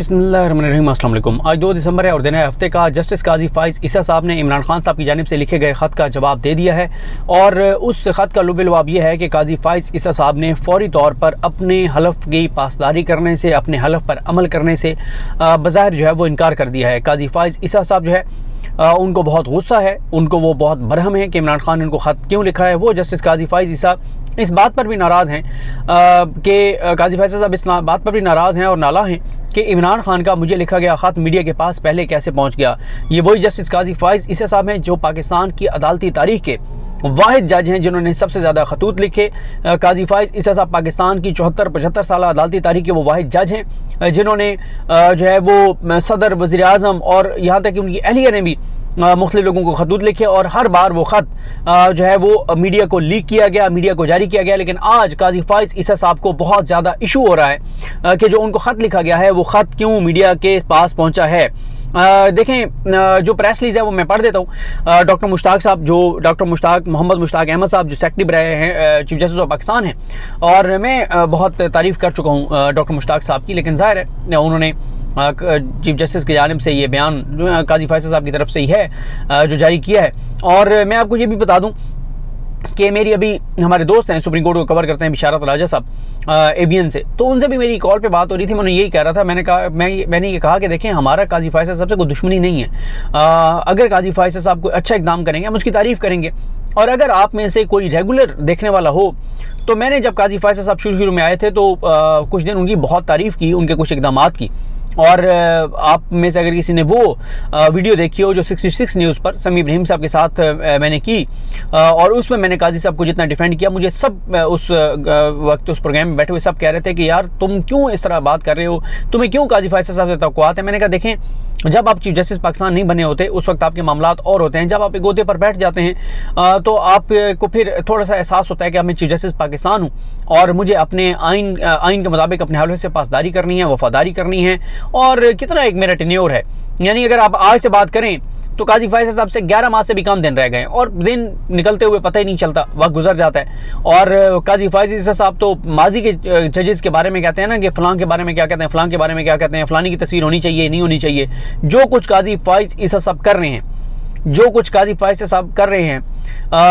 बिस्मिल्लाहिर्रहमानिर्रहीम अस्सलाम वालेकुम। आज 2 दिसंबर है और दिन है हफ्ते का। जस्टिस काजी फ़ाइज़ ईसा साहब ने इमरान खान साहब की जानिब से लिखे गए ख़त का जवाब दे दिया है और उस ख़त का लुब लवाब यह है कि काजी फ़ाइज़ ईसा साहब ने फौरी तौर पर अपने हलफ की पासदारी करने से, अपने हलफ पर अमल करने से बज़ाहिर जो है वो इनकार कर दिया है। काजी फ़ाइज़ ईसा साहब जो है उनको बहुत गुस्सा है, उनको वो बहुत बरहम है कि इमरान खान ने उनको ख़त क्यों लिखा है। वो जस्टिस काजी फ़ाइज़ ईसा इस बात पर भी नाराज़ हैं कि काजी फ़ाइज़ साहब इस बात पर भी नाराज़ हैं और नाला हैं कि इमरान खान का मुझे लिखा गया ख़त मीडिया के पास पहले कैसे पहुंच गया। ये वही जस्टिस काजी फ़ाइज़ ईसा साहब हैं जो पाकिस्तान की अदालती तारीख़ के वाहिद जज हैं जिन्होंने सबसे ज़्यादा खतूत लिखे। काजी फ़ाइज़ ईसा साहब पाकिस्तान की 74-75 साल अदालती तारीख़ के वो वाहिद जज हैं जिन्होंने जो है वो सदर, वज़ीर आज़म और यहाँ तक कि उनकी अहलिया ने भी मुख्तलिफ लोगों को खतूत लिखे और हर बार वो ख़त जो है वो मीडिया को लीक किया गया, मीडिया को जारी किया गया। लेकिन आज काजी फ़ाइज़ ईसा साहब को बहुत ज़्यादा इशू हो रहा है कि जो उनको ख़त लिखा गया है वो ख़त क्यों मीडिया के पास पहुँचा है। देखें जो प्रेस रिलीज़ है वो मैं पढ़ देता हूँ। डॉक्टर मुश्ताक मोहम्मद मुश्ताक अहमद साहब जो सेक्रेटरी रहे हैं चीफ जस्टिस ऑफ पाकिस्तान हैं और मैं बहुत तारीफ़ कर चुका हूँ डॉक्टर मुश्ताक साहब की, लेकिन ज़ाहिर है उन्होंने चीफ जस्टिस की जानिब से ये बयान काजी फ़ाइज़ साहब की तरफ से ही है जो जारी किया है। और मैं आपको ये भी बता दूं कि मेरी अभी हमारे दोस्त हैं सुप्रीम कोर्ट को कवर करते हैं बिशारत राजा साहब एबीएन से, तो उनसे भी मेरी कॉल पे बात हो रही थी। मैंने यही कह रहा था, मैंने ये कहा कि देखें हमारा काजी फ़ाइज़ साहब से कोई दुश्मनी नहीं है। अगर काजी फ़ाइज़ साहब कोई अच्छा इक़दाम करेंगे हम उसकी तारीफ़ करेंगे और अगर आप में से कोई रेगुलर देखने वाला हो तो मैंने जब काजी फ़ाइज़ साहब शुरू में आए थे तो कुछ दिन उनकी बहुत तारीफ़ की, उनके कुछ इक़दाम की। और आप में से अगर किसी ने वो वीडियो देखी हो जो 66 न्यूज़ पर समी इब्राहिम साहब के साथ मैंने की और उसमें मैंने काजी साहब को जितना डिफेंड किया, मुझे सब उस वक्त उस प्रोग्राम में बैठे हुए सब कह रहे थे कि यार तुम क्यों इस तरह बात कर रहे हो, तुम्हें क्यों काजी फ़ाइज़ साहब से तवक़्क़ुआत है। मैंने कहा देखें जब आप चीफ जस्टिस पाकिस्तान नहीं बने होते उस वक्त आपके मामलात और होते हैं, जब आप एक गोदे पर बैठ जाते हैं तो आपको फिर थोड़ा सा एहसास होता है कि अब मैं चीफ जस्टिस पाकिस्तान हूँ और मुझे अपने आइन के मुताबिक अपने हलफ से पासदारी करनी है, वफादारी करनी है। और कितना एक मेरा टेन्योर है, यानी अगर आप आज से बात करें तो काजी फ़ाइज़ साहब से 11 माह से भी कम दिन रह गए और दिन निकलते हुए पता ही नहीं चलता, वक्त गुजर जाता है। और काजी फ़ाइज़ साहब तो माजी के जजेस के बारे में कहते हैं ना कि फ़लाँ के बारे में क्या कहते हैं, फ़लाँ के बारे में क्या कहते हैं, फ़लानी की तस्वीर होनी चाहिए नहीं होनी चाहिए। जो कुछ काजी फ़ाइज़ साहब कर रहे हैं, जो कुछ काजी फ़ाइज़ साहब कर रहे हैं,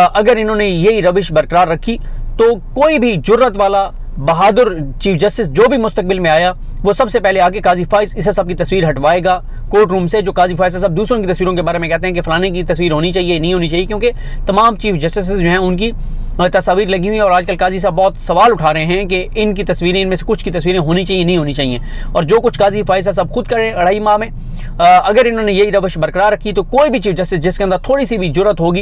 अगर इन्होंने यही रविश बरकरार रखी तो कोई भी जुर्रत वाला बहादुर चीफ जस्टिस जो भी मुस्तकबिल में आया वो सबसे पहले आके काजी फ़ाइज़ ईसा साहब की तस्वीर हटवाएगा कोर्ट रूम से। जो काजी फ़ाइज़ साहब दूसरों की तस्वीरों के बारे में कहते हैं कि फ़लाने की तस्वीर होनी चाहिए नहीं होनी चाहिए, क्योंकि तमाम चीफ जस्टिस जो हैं उनकी तस्वीर लगी हुई है और आजकल काजी साहब बहुत सवाल उठा रहे हैं कि इनकी तस्वीरें, इनमें से कुछ की तस्वीरें होनी चाहिए नहीं होनी चाहिए। और जो कुछ काजी फ़ाइज़ साहब खुद कर रहे हैं 2.5 माह में, अगर इन्होंने यही रवश बरकरार रखी तो कोई भी चीफ जस्टिस जिसके अंदर थोड़ी सी भी जुर्रत होगी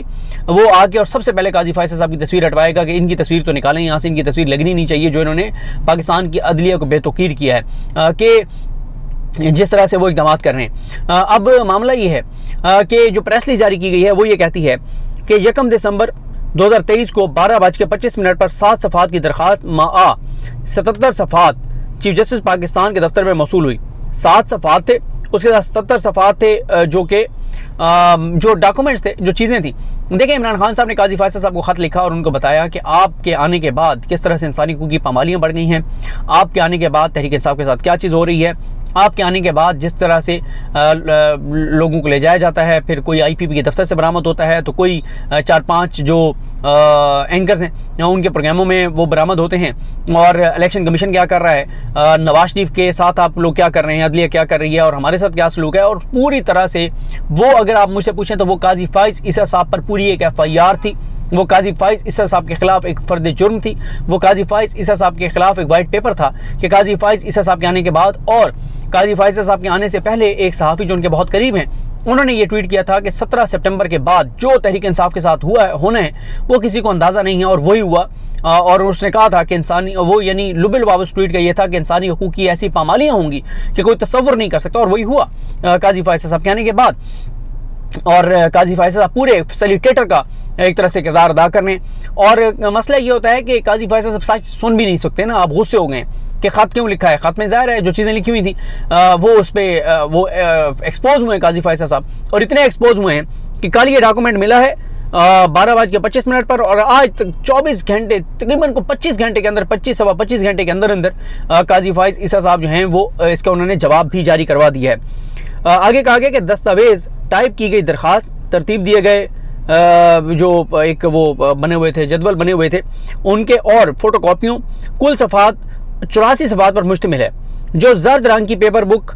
वो आके और सबसे पहले काजी फ़ाइज़ साहब की तस्वीर हटवाएगा कि इनकी तस्वीर तो निकालें यहाँ से, इनकी तस्वीर लगनी नहीं चाहिए। जो इन्होंने पाकिस्तान की अदलिया को बेतौकीर किया है कि जिस तरह से वो इक़दाम कर रहे हैं। अब मामला ये है कि जो प्रेस रिलीज जारी की गई है वो ये कहती है कि 1 दिसंबर 2023 को 12:25 पर 7 सफ़ात की दरख्वास्त माआ 77 सफ़ात चीफ जस्टिस पाकिस्तान के दफ्तर में मौसूल हुई। 7 सफ़ात थे, उसके साथ 77 सफ़ात थे जो डॉक्यूमेंट्स थे, जो चीज़ें थी। देखिए इमरान खान साहब ने काजी फ़ाइज़ साहब को ख़त लिखा और उनको बताया कि आपके आने के बाद किस तरह से इंसानी हकूक़ की पामालियाँ बढ़ गई हैं, आपके आने के बाद तहरीक इंसाफ के साथ क्या चीज़ हो रही है, आपके आने के बाद जिस तरह से लोगों को ले जाया जाता है, फिर कोई IPP के दफ्तर से बरामद होता है तो कोई 4-5 जो एंकर्स हैं उनके प्रोग्रामों में वो बरामद होते हैं, और इलेक्शन कमीशन क्या कर रहा है, नवाज शरीफ के साथ आप लोग क्या कर रहे हैं, अदलिया क्या कर रही है और हमारे साथ क्या सलूक है। और पूरी तरह से वो अगर आप मुझसे पूछें तो वो काजी फ़ाइज़ ईसा साहब पर पूरी एक FIR थी, वो काजी फ़ाइज़ ईसा साहब के ख़िलाफ़ एक फ़र्द जुर्म थी, वो काजी फ़ाइज़ ईसा साहब के ख़िलाफ़ एक वाइट पेपर था कि काजी फ़ाइज़ ईसा साहब के आने के बाद और काजी फ़ाइज़ साहब के आने से पहले एक सहाफ़ी जो उनके बहुत करीब हैं उन्होंने ये ट्वीट किया था कि 17 सितंबर के बाद जो तहरीक इंसाफ के साथ हुआ है होना है वो किसी को अंदाज़ा नहीं है और वही हुआ। और उसने कहा था कि इंसानी वो यानी लुबिल वापस ट्वीट का ये था कि इंसानी हकूक़ की ऐसी पामालियाँ होंगी कि कोई तस्वुर नहीं कर सकता, और वही हुआ काजी फ़ाइज़ साहब के आने के बाद। और काजी फ़ाइज़ साहब पूरे फैसिलिटेटर का एक तरह से किरदार अदा करने, और मसला ये होता है कि काजी फ़ाइज़ साहब सच सुन भी नहीं सकते ना, आप गुस्से हो गए कि ख़त क्यों लिखा है। ख़त में ज़ाहिर है जो चीज़ें लिखी हुई थी वो उस पर वो एक्सपोज हुए हैं काजी फ़ाइज़ साहब, और इतने एक्सपोज हुए हैं कि कल ये डॉक्यूमेंट मिला है 12:25 पर और आज तक 24 घंटे तकरीबन को 25 घंटे के अंदर 25 घंटे के अंदर काजी फाइज ईसा साहब जो हैं वो इसका उन्होंने जवाब भी जारी करवा दिया है। आगे कहा गया कि दस्तावेज़ टाइप की गई दरख्वास्त तरतीब दिए गए जो एक वो बने हुए थे जदवल बने हुए थे उनके और फोटोकॉपियों कुल सफ़ात 84 सफ़ात पर मुश्तमिल है जो जर्द रंग की पेपर बुक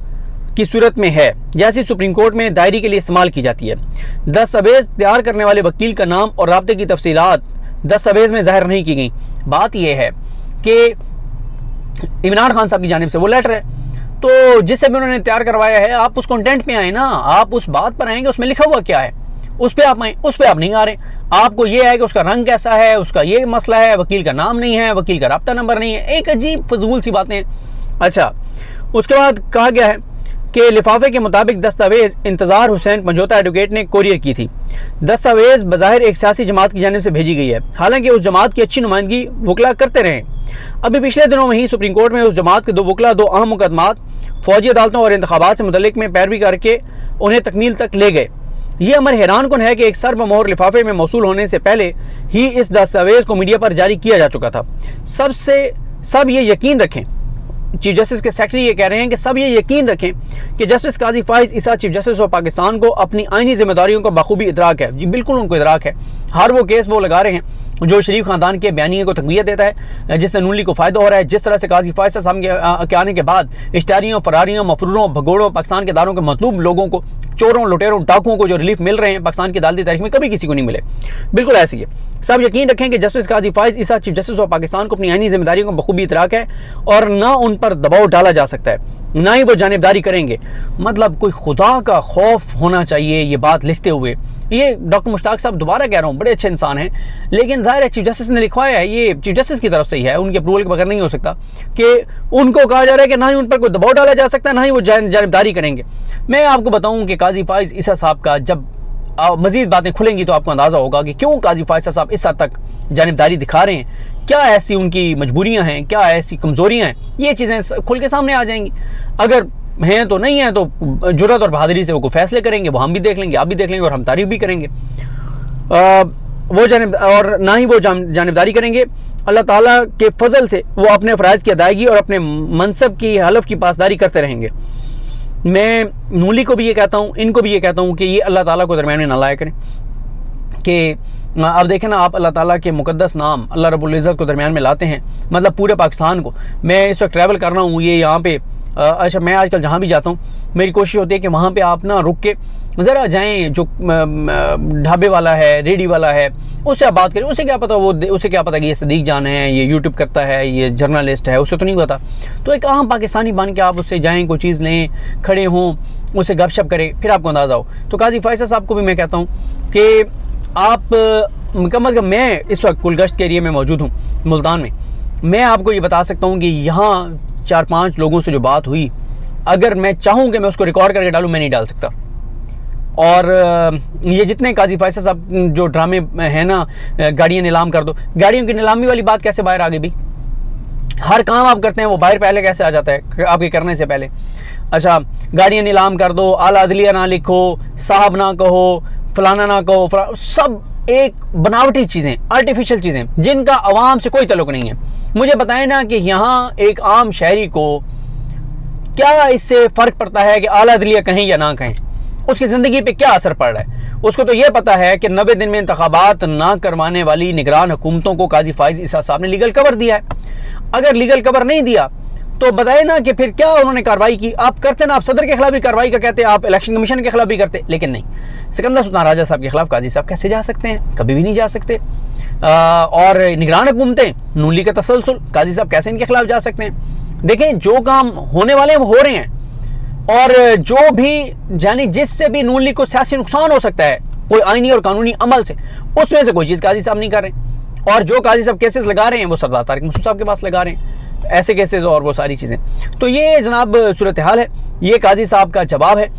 की सूरत में है जैसी सुप्रीम कोर्ट में दायरी के लिए इस्तेमाल की जाती है। दस्तावेज़ तैयार करने वाले वकील का नाम और रबते की तफसीलात दस्तावेज़ में ज़ाहिर नहीं की गई। बात यह है कि इमरान खान साहब की जानिब से वो लेटर है तो जिससे भी उन्होंने तैयार करवाया है आप उस कंटेंट पे आए ना, आप उस बात पर आएंगे उसमें लिखा हुआ क्या है उस पर आप आए, उस पर आप नहीं आ रहे। आपको ये है कि उसका रंग कैसा है, उसका ये मसला है, वकील का नाम नहीं है, वकील का रब्ता नंबर नहीं है, एक अजीब फजूल सी बातें। अच्छा उसके बाद कहा गया है कि लिफाफे के मुताबिक दस्तावेज़ इंतज़ार हुसैन पंजोता एडवोकेट ने कोरियर की थी। दस्तावेज़ बज़ाहिर एक सियासी जमात की जानिब से भेजी गई है हालांकि उस जमात की अच्छी नुमाइंदगी वकला करते रहे। अभी पिछले दिनों में ही सुप्रीम कोर्ट में उस जमात के दो वकला दो अहम मुकदमात फौजी अदालतों और इंतखाबात से मुतल्लिक में पैरवी करके उन्हें तकमील तक ले गए। ये अमर हैरानकुन है कि एक सरबमोहर लिफाफे में मौसूल होने से पहले ही इस दस्तावेज़ को मीडिया पर जारी किया जा चुका था। सब ये यकीन रखें, चीफ जस्टिस के सेक्रेटरी ये कह रहे हैं कि सब ये यकीन रखें कि justice Qazi Faez Isa chief justice of Pakistan को अपनी आइनी जिम्मेदारियों का बखूबी इदराक है। जी बिल्कुल उनको इदराक है। हर वो केस वो लगा रहे हैं जो शरीफ खानदान के बयानिए को तकवीत देता है जिससे नून लीग को फ़ायदा हो रहा है। जिस तरह से काजी फाइज साहब के आने के बाद इश्तारियों फरारियों मफरूरों भगोड़ों पाकिस्तान के दारों के मतलूब लोगों को चोरों लुटेरों डाकुओं को जो रिलीफ मिल रहे हैं पाकिस्तान की अदालती तारीख में कभी किसी को नहीं मिले, बिल्कुल ऐसी है। सब यकीन रखें कि justice Qazi Faez Isa chief justice of Pakistan को अपनी आइनी जिम्मेदारियों को बखूबी इतराक है और ना उन पर दबाव डाला जा सकता है ना ही वो जानिबदारी करेंगे। मतलब कोई खुदा का खौफ होना चाहिए ये बात लिखते हुए। ये डॉक्टर मुश्ताक साहब दोबारा कह रहा हूँ बड़े अच्छे इंसान हैं लेकिन ज़ाहिर है चीफ जस्टिस ने लिखवाया है, ये चीफ जस्टिस की तरफ से ही है, उनके अप्रूवल के बगैर नहीं हो सकता कि उनको कहा जा रहा है कि ना ही उन पर कोई दबाव डाला जा सकता है ना ही वो जानिबदारी करेंगे। मैं आपको बताऊँ कि काजी फाइज ईसा साहब का जब मज़ीद बातें खुलेंगी तो आपको अंदाज़ा होगा कि क्यों काजी फाइज साहब इस हद तक जानिबदारी दिखा रहे हैं, क्या ऐसी उनकी मजबूरियां हैं, क्या ऐसी कमज़ोरियाँ हैं, ये चीज़ें खुल के सामने आ जाएंगी। अगर हैं तो नहीं हैं तो जुर्रत और बहादुरी से वो फैसले करेंगे, वो हम भी देख लेंगे आप भी देख लेंगे और हम तारीफ भी करेंगे वो जानिब और ना ही वो जानिबदारी करेंगे। अल्लाह ताला के फजल से वो अपने फ़राइज़ की अदायगी और अपने मनसब की हलफ की पासदारी करते रहेंगे। मैं नून लीग को भी ये कहता हूँ, इनको भी ये कहता हूँ कि ये अल्लाह ताला को दरमियान में ना लाया करें कि आप देखें ना आप अल्लाह ताला के मुकद्दस नाम अल्लाह रब्बुल इज़्ज़त को दरमियान में लाते हैं। मतलब पूरे पाकिस्तान को मैं इस वक्त ट्रैवल कर रहा हूँ ये यहाँ पे अच्छा मैं आजकल जहाँ भी जाता हूँ मेरी कोशिश होती है कि वहाँ पे आप ना रुक के ज़रा जाएं जो ढाबे वाला है रेडी वाला है उससे आप बात करें। उसे क्या पता उसे क्या पता कि ये सदीक जान है, ये यूट्यूब करता है, ये जर्नलिस्ट है, उसे तो नहीं पता। तो एक आम पाकिस्तानी बन के आप उससे जाएं कोई चीज़ लें खड़े हों उससे गपशप करें फिर आपको अंदाज़ा हो। तो काजी फाइज साहब को भी मैं कहता हूँ कि आप कम अज़ कम मैं इस वक्त गुलगश्त के एरिया में मौजूद हूँ मुल्तान में, मैं आपको ये बता सकता हूँ कि यहाँ 4-5 लोगों से जो बात हुई अगर मैं चाहूँ कि मैं उसको रिकॉर्ड करके डालूँ मैं नहीं डाल सकता। और ये जितने काजी फाइज साहब जो ड्रामे हैं ना गाड़ियाँ नीलाम कर दो, गाड़ियों की नीलामी वाली बात कैसे बाहर आ गई भी? हर काम आप करते हैं वो बाहर पहले कैसे आ जाता है आपके करने से पहले? अच्छा गाड़ियाँ नीलाम कर दो, आला अदलिया ना लिखो, साहब ना कहो, फलाना ना कहो, सब एक बनावटी चीज़ें आर्टिफिशियल चीज़ें जिनका आवाम से कोई तल्लुक नहीं है। मुझे बताएं ना कि यहाँ एक आम शहरी को क्या इससे फ़र्क पड़ता है कि आला अदलिया कहें या ना कहें, उसकी ज़िंदगी पे क्या असर पड़ रहा है? उसको तो ये पता है कि 90 दिन में इंतखाबात ना करवाने वाली निगरान हुकूमतों को काजी फाइज ईसा साहब ने लीगल कवर दिया है। अगर लीगल कवर नहीं दिया तो बताए ना कि फिर क्या उन्होंने कार्रवाई की? आप करते ना, आप सदर के खिलाफ भी कार्रवाई का कहते हैं, आप इलेक्शन कमीशन के खिलाफ भी करते, लेकिन नहीं। सिकंदर सुल्तान राजा साहब के खिलाफ काजी साहब कैसे जा सकते हैं? कभी भी नहीं जा सकते। और निगरान हुकूमतें नून लीग का तसलसल काजी साहब कैसे इनके खिलाफ जा सकते हैं? देखें जो काम होने वाले हैं वो हो रहे हैं और जो भी यानी जिससे भी नून लीग को सियासी नुकसान हो सकता है कोई आईनी और कानूनी अमल से उसमें से कोई चीज़ काजी साहब नहीं कर रहे हैं। और जो काजी साहब केसेस लगा रहे हैं वो सरदार तारिक मसूद साहब के पास लगा रहे हैं ऐसे केसेस और वो सारी चीज़ें। तो ये जनाब सूरत हाल है, ये काजी साहब का जवाब है।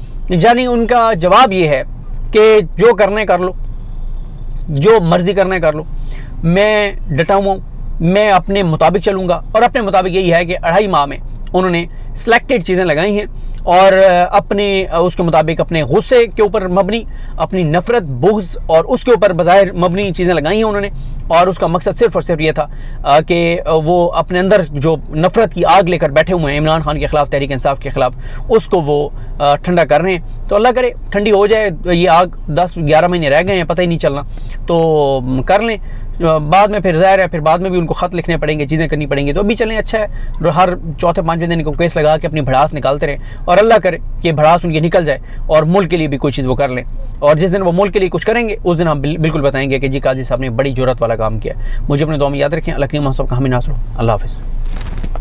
यानी उनका जवाब ये है कि जो करने कर लो, जो मर्जी करने कर लो, मैं डटा हुआ हूँ, मैं अपने मुताबिक चलूँगा। और अपने मुताबिक यही है कि 2.5 माह में उन्होंने सिलेक्टेड चीज़ें लगाई हैं और अपने उसके मुताबिक अपने गुस्से के ऊपर मबनी, अपनी नफरत, बुग़्ज़ और उसके ऊपर बज़ाहिर मबनी चीज़ें लगाई हैं उन्होंने। और उसका मकसद सिर्फ और सिर्फ ये था कि वो अपने अंदर जो नफरत की आग लेकर बैठे हुए हैं इमरान खान के ख़िलाफ़, तहरीक इंसाफ के ख़िलाफ़, उसको वो ठंडा कर रहे हैं। तो अल्लाह करे ठंडी हो जाए ये आग, 10-11 महीने रह गए हैं, पता ही नहीं चलना, तो कर लें। बाद में फिर ज़ाहिर है फिर बाद में भी उनको ख़त लिखने पड़ेंगे, चीज़ें करनी पड़ेंगी, तो अभी चलें अच्छा है। हर चौथे पाँचवें दिन को केस लगा के अपनी भड़ास निकालते रहें और अल्लाह करे कि भड़ास उनकी निकल जाए और मुल्क के लिए भी कोई चीज़ वो कर लें। और जिस दिन वो मुल्क के लिए कुछ करेंगे उस दिन हम बिल्कुल बताएंगे कि जी काजी साहब ने बड़ी जुर्रत वाला काम किया। मुझे अपने दुआ में याद रखें। अल्लाह की मौसम का हमें नासर। अल्लाह हाफ़िज़।